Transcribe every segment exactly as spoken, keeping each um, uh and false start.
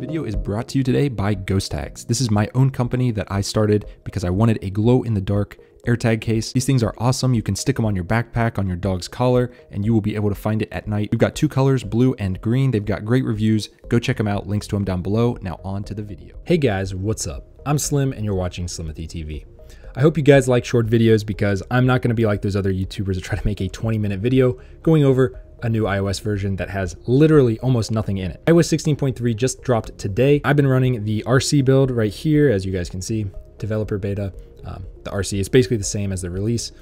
video is brought to you today by Ghost Tags. This is my own company that I started because I wanted a glow-in-the-dark AirTag case. These things are awesome. You can stick them on your backpack, on your dog's collar, and you will be able to find it at night. We've got two colors, blue and green. They've got great reviews. Go check them out. Links to them down below. Now on to the video. Hey guys, what's up? I'm Slim and you're watching Slimothy T V. I hope you guys like short videos because I'm not going to be like those other YouTubers that try to make a twenty minute video going over a new iOS version that has literally almost nothing in it. iOS sixteen point three just dropped today. I've been running the R C build right here, as you guys can see, developer beta. Um, the R C is basically the same as the release.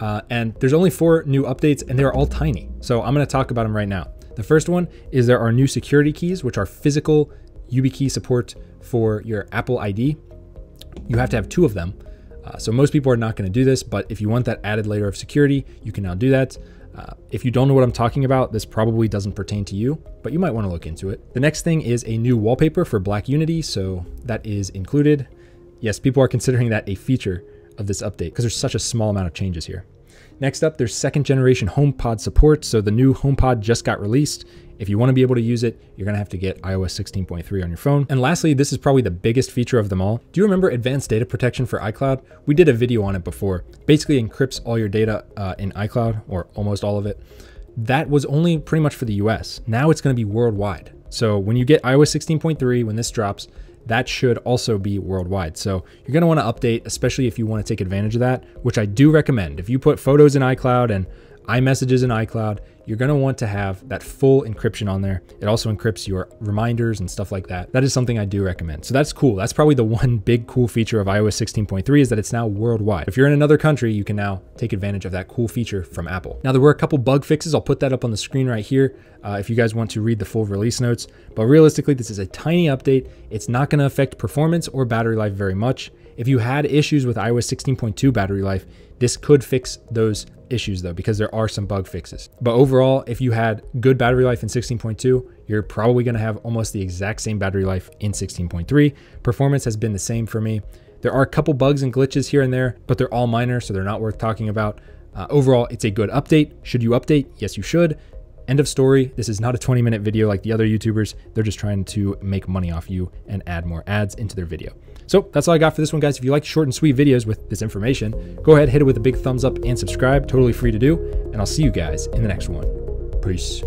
Uh, and there's only four new updates and they're all tiny. So I'm going to talk about them right now. The first one is there are new security keys, which are physical YubiKey support for your Apple I D. You have to have two of them. Uh, so most people are not going to do this, but if you want that added layer of security, you can now do that. Uh, if you don't know what I'm talking about, this probably doesn't pertain to you, but you might want to look into it. The next thing is a new wallpaper for Black Unity, so that is included. Yes, people are considering that a feature of this update because there's such a small amount of changes here. Next up, there's second generation HomePod support. So the new HomePod just got released. If you want to be able to use it, you're going to have to get iOS sixteen point three on your phone. And lastly, this is probably the biggest feature of them all. Do you remember advanced data protection for iCloud? We did a video on it before. Basically encrypts all your data uh, in iCloud, or almost all of it. That was only pretty much for the U S. Now it's going to be worldwide. So when you get iOS sixteen point three, when this drops, that should also be worldwide. So you're going to want to update, especially if you want to take advantage of that, which I do recommend. If you put photos in iCloud and iMessages in iCloud, you're going to want to have that full encryption on there. It also encrypts your reminders and stuff like that. That is something I do recommend. So that's cool. That's probably the one big cool feature of iOS sixteen point three is that it's now worldwide. If you're in another country, you can now take advantage of that cool feature from Apple. Now there were a couple bug fixes. I'll put that up on the screen right here uh, if you guys want to read the full release notes. But realistically, this is a tiny update. It's not going to affect performance or battery life very much. If you had issues with iOS sixteen point two battery life, this could fix those issues though, because there are some bug fixes. But overall, if you had good battery life in sixteen point two, you're probably going to have almost the exact same battery life in sixteen point three. Performance has been the same for me. There are a couple bugs and glitches here and there, but they're all minor, so they're not worth talking about. Uh, overall, it's a good update. Should you update? Yes, you should. End of story. This is not a twenty minute video like the other YouTubers. They're just trying to make money off you and add more ads into their video. So that's all I got for this one, guys. If you like short and sweet videos with this information, go ahead, hit it with a big thumbs up and subscribe. Totally free to do. And I'll see you guys in the next one. Peace.